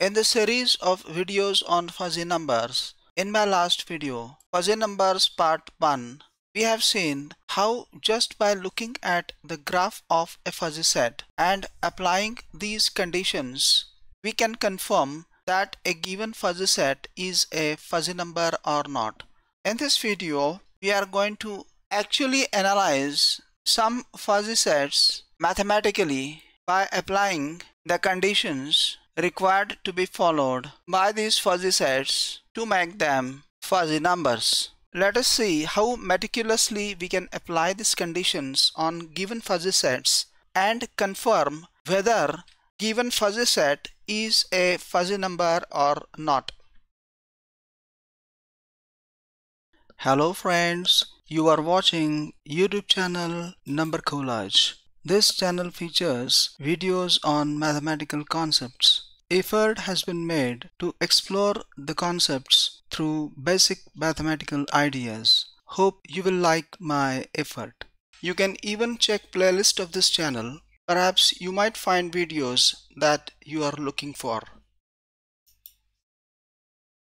In the series of videos on fuzzy numbers, in my last video, fuzzy numbers part 1, we have seen how just by looking at the graph of a fuzzy set and applying these conditions, we can confirm that a given fuzzy set is a fuzzy number or not. In this video, we are going to actually analyze some fuzzy sets mathematically by applying the conditions required to be followed by these fuzzy sets to make them fuzzy numbers. Let us see how meticulously we can apply these conditions on given fuzzy sets and confirm whether given fuzzy set is a fuzzy number or not. Hello friends, you are watching YouTube channel Number Collage. This channel features videos on mathematical concepts. Effort has been made to explore the concepts through basic mathematical ideas. Hope you will like my effort. You can even check playlist of this channel. Perhaps you might find videos that you are looking for.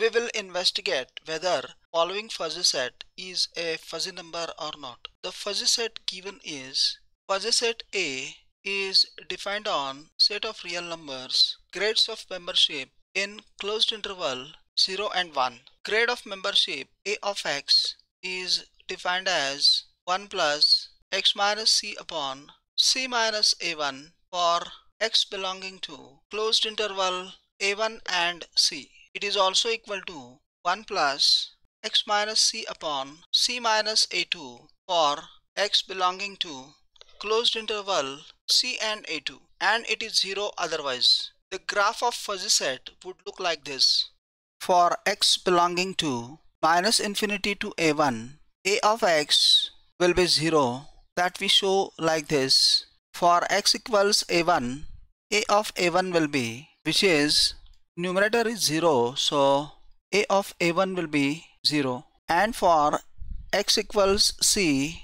We will investigate whether following fuzzy set is a fuzzy number or not. The fuzzy set given is fuzzy set A is defined on set of real numbers, grades of membership in closed interval 0 and 1. Grade of membership A of x is defined as 1 plus x minus c upon c minus a1 for x belonging to closed interval a1 and c. It is also equal to 1 plus x minus c upon c minus a2 for x belonging to closed interval c and a2, and it is 0 otherwise. The graph of fuzzy set would look like this. For x belonging to minus infinity to a1, a of x will be 0, that we show like this. For x equals a1, a of a1 will be, which is numerator is 0, so a of a1 will be 0. And for x equals c,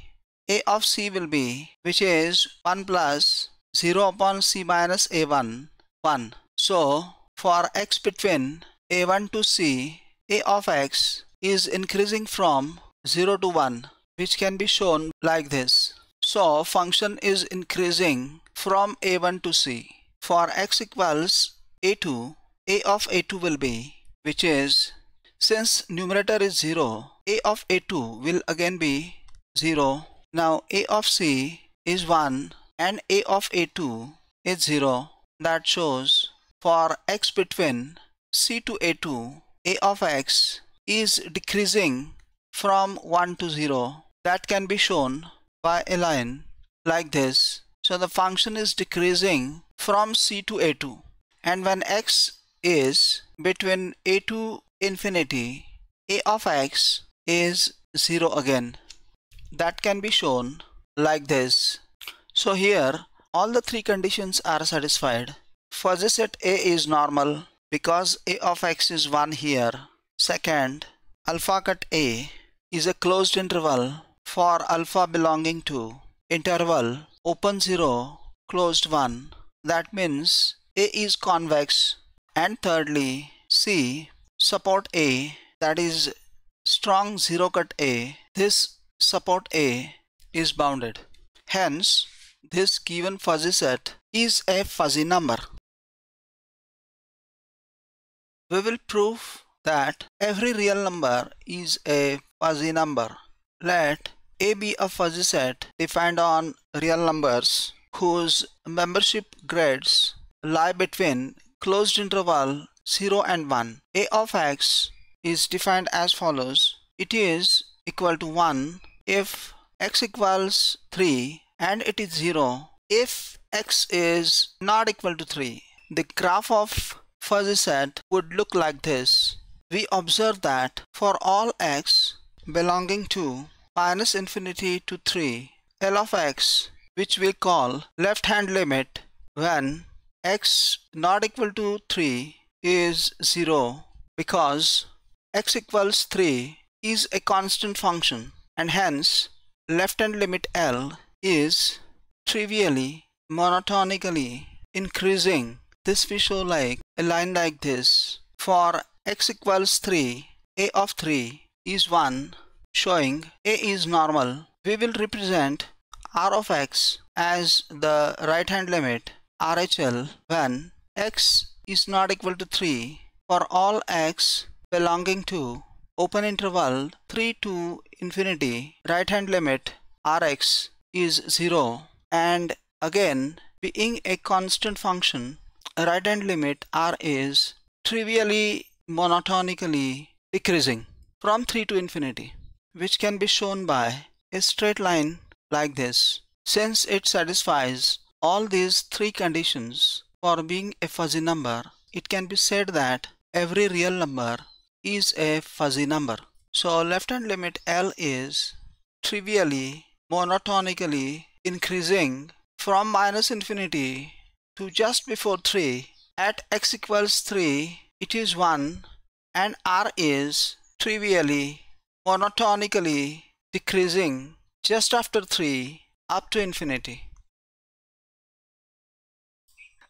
a of c will be, which is 1 plus 0 upon c minus a1, 1. So for x between a1 to c, a of x is increasing from 0 to 1, which can be shown like this. So function is increasing from a1 to c. For x equals a2, a of a2 will be, which is, since numerator is 0, a of a2 will again be 0. Now a of c is 1 and a of a2 is 0. That shows for x between c to a2, a of x is decreasing from 1 to 0. That can be shown by a line like this. So the function is decreasing from c to a2. And when x is between a to infinity, a of x is 0 again. That can be shown like this. So here all the three conditions are satisfied. Fuzzy set A is normal because a of x is 1 here. Second, alpha cut A is a closed interval for alpha belonging to interval open 0 closed 1. That means A is convex. And thirdly, C support A, that is strong 0 cut A. This support A is bounded. Hence, this given fuzzy set is a fuzzy number. We will prove that every real number is a fuzzy number. Let A be a fuzzy set defined on real numbers whose membership grades lie between closed interval 0 and 1. A of x is defined as follows. It is equal to 1 if x equals 3 and it is 0 if x is not equal to 3. The graph of fuzzy set would look like this. We observe that for all x belonging to minus infinity to 3, L of x, which we call left hand limit when x not equal to 3 is 0, because x equals 3 is a constant function, and hence left hand limit L is trivially monotonically increasing this visual like a line like this. For x equals 3, a of 3 is 1, showing a is normal. We will represent r of x as the right hand limit RHL when x is not equal to 3 for all x belonging to open interval 3 to infinity, right hand limit Rx is 0, and again being a constant function, right hand limit R is trivially monotonically decreasing from 3 to infinity, which can be shown by a straight line like this, since it satisfies all these three conditions for being a fuzzy number. It can be said that every real number is a fuzzy number. So left hand limit L is trivially monotonically increasing from minus infinity to just before 3. At x equals 3 it is 1, and R is trivially monotonically decreasing just after 3 up to infinity.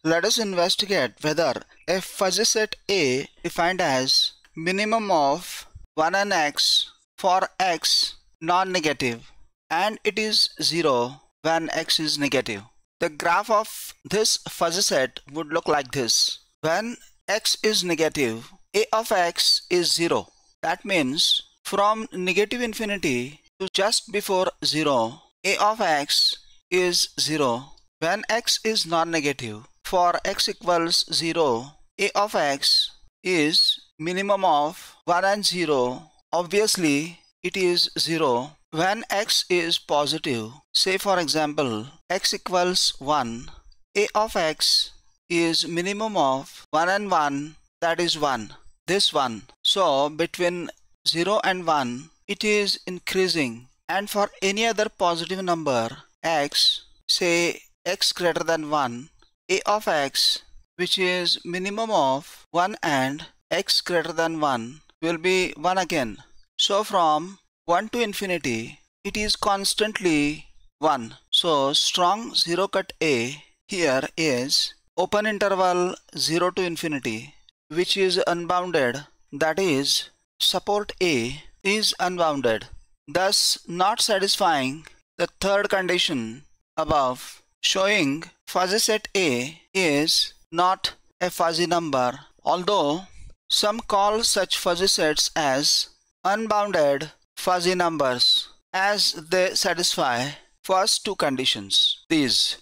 Let us investigate whether a fuzzy set A defined as minimum of 1 and x for x non-negative, and it is 0 when x is negative. The graph of this fuzzy set would look like this. When x is negative, a of x is 0. That means from negative infinity to just before 0, a of x is 0. When x is non-negative, for x equals 0, a of x is minimum of 1 and 0. Obviously it is 0 when x is positive. Say for example x equals 1, a of x is minimum of 1 and 1, that is 1, this 1. So between 0 and 1 it is increasing, and for any other positive number x, say x greater than 1, a of x, which is minimum of 1 and x greater than 1, will be 1 again. So from 1 to infinity it is constantly 1. So strong 0 cut A here is open interval 0 to infinity, which is unbounded, that is support A is unbounded, thus not satisfying the third condition above, showing fuzzy set A is not a fuzzy number, although some call such fuzzy sets as unbounded fuzzy numbers, as they satisfy first two conditions. These.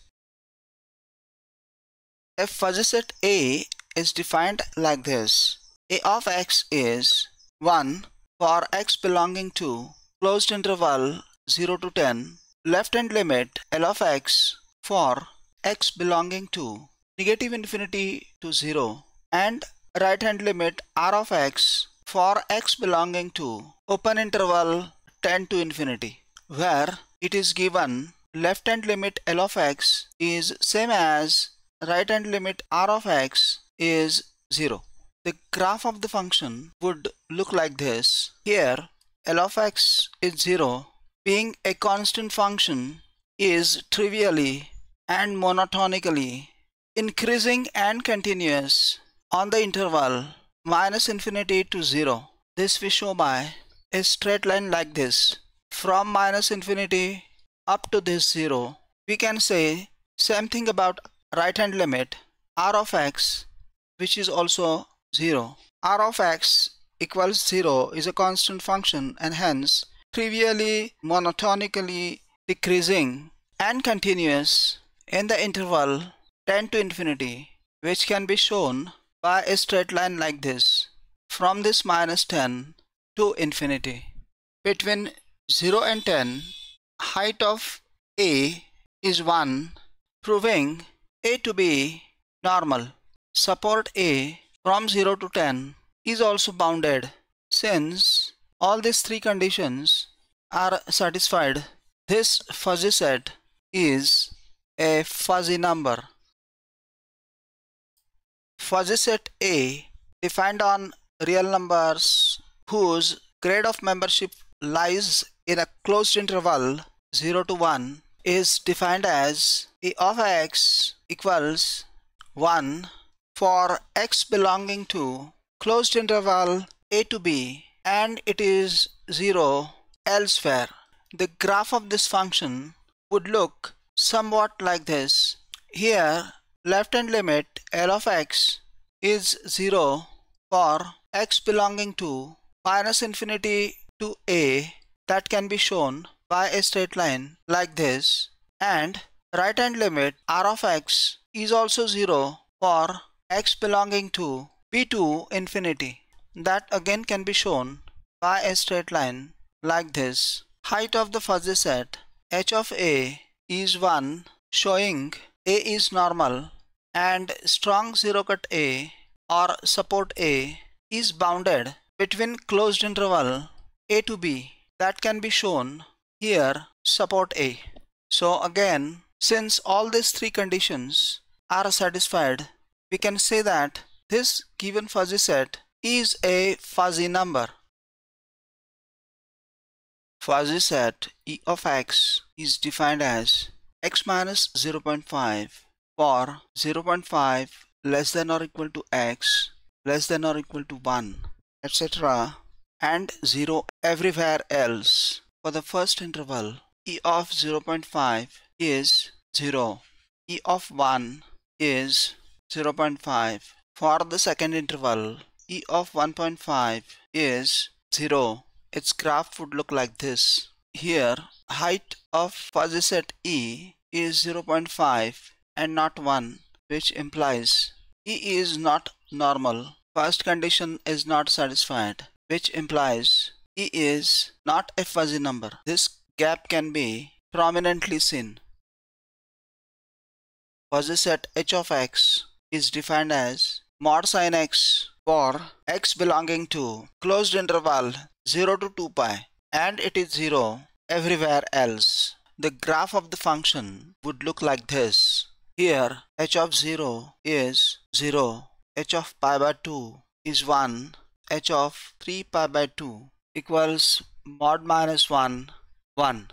A fuzzy set A is defined like this. A of x is 1 for x belonging to closed interval 0 to 10. Left hand limit L of x for x belonging to negative infinity to 0, and right hand limit R of x for x belonging to open interval 10 to infinity, where it is given left hand limit L of x is same as right hand limit R of x is 0. The graph of the function would look like this. Here L of x is 0, being a constant function, is trivially and monotonically increasing and continuous on the interval minus infinity to 0. This we show by a straight line like this. From minus infinity up to this 0. We can say same thing about right hand limit R of x, which is also 0. R of x equals 0 is a constant function, and hence trivially monotonically decreasing and continuous in the interval 10 to infinity, which can be shown by a straight line like this, from this minus 10 to infinity. Between 0 and 10, height of A is 1, proving A to be normal. Support A from 0 to 10 is also bounded, since all these three conditions are satisfied. This fuzzy set is a fuzzy number. Fuzzy set A defined on real numbers whose grade of membership lies in a closed interval 0 to 1 is defined as A of x equals 1 for x belonging to closed interval a to b and it is 0 elsewhere, the graph of this function would look somewhat like this. Here left-hand limit L of x is 0 for x belonging to minus infinity to a, that can be shown by a straight line like this, and right hand limit r of x is also 0 for x belonging to b to infinity, that again can be shown by a straight line like this. Height of the fuzzy set h of a is 1, showing a is normal and strong zero cut a or support a is bounded between closed interval a to b, that can be shown here support a. So again, since all these three conditions are satisfied, we can say that this given fuzzy set is a fuzzy number. Fuzzy set E of x is defined as x minus 0.5 for 0.5 less than or equal to x less than or equal to 1, etc., and 0 everywhere else. For the first interval, E of 0.5 is 0, E of 1 is 0.5. For the second interval, E of 1.5 is 0. Its graph would look like this. Here height of fuzzy set E is 0.5 and not 1, which implies E is not normal. First condition is not satisfied, which implies E is not a fuzzy number. This gap can be prominently seen. Fuzzy set H of x is defined as mod sin x for x belonging to closed interval 0 to 2 pi and it is 0 everywhere else. The graph of the function would look like this. Here h of 0 is 0, h of pi by 2 is 1, h of 3 pi by 2 equals mod minus 1, 1.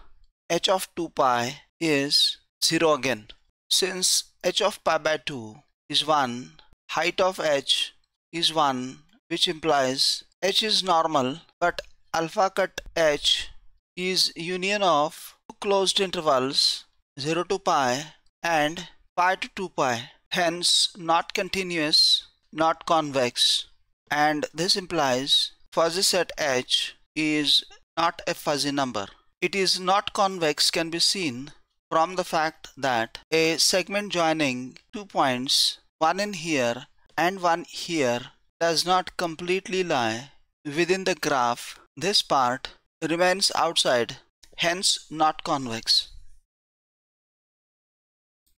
H of 2 pi is 0 again. Since h of pi by 2 is 1, height of h is 1, which implies h is normal, but alpha cut h is union of two closed intervals 0 to pi and pi to 2 pi, hence not continuous, not convex, and this implies fuzzy set h is not a fuzzy number. It is not convex can be seen from the fact that a segment joining two points, one in here and one here, does not completely lie within the graph. This part remains outside, hence not convex.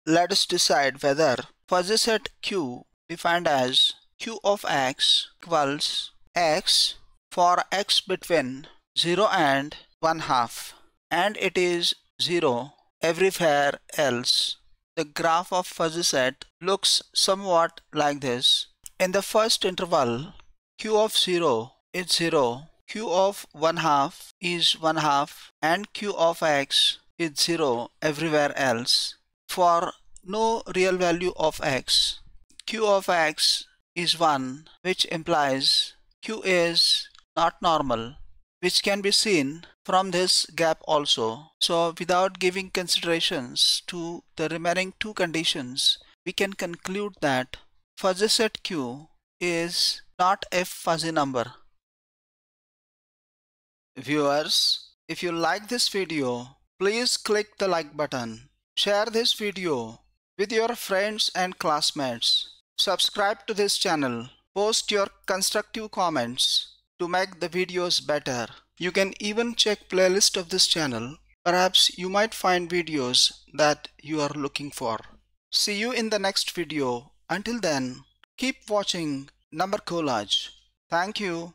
Let us decide whether fuzzy set Q defined as Q of x equals x for x between 0 and 1/2 and it is 0 everywhere else. The graph of fuzzy set looks somewhat like this. In the first interval, Q of 0 is 0, Q of 1/2 is 1/2 and Q of x is 0 everywhere else. For no real value of x, Q of x is 1, which implies Q is not normal, which can be seen from this gap also. So without giving considerations to the remaining two conditions, we can conclude that fuzzy set Q is not a fuzzy number. Viewers, if you like this video, please click the like button. Share this video with your friends and classmates. Subscribe to this channel. Post your constructive comments to make the videos better. You can even check playlist of this channel. Perhaps you might find videos that you are looking for. See you in the next video. Until then, keep watching Number Collage. Thank you.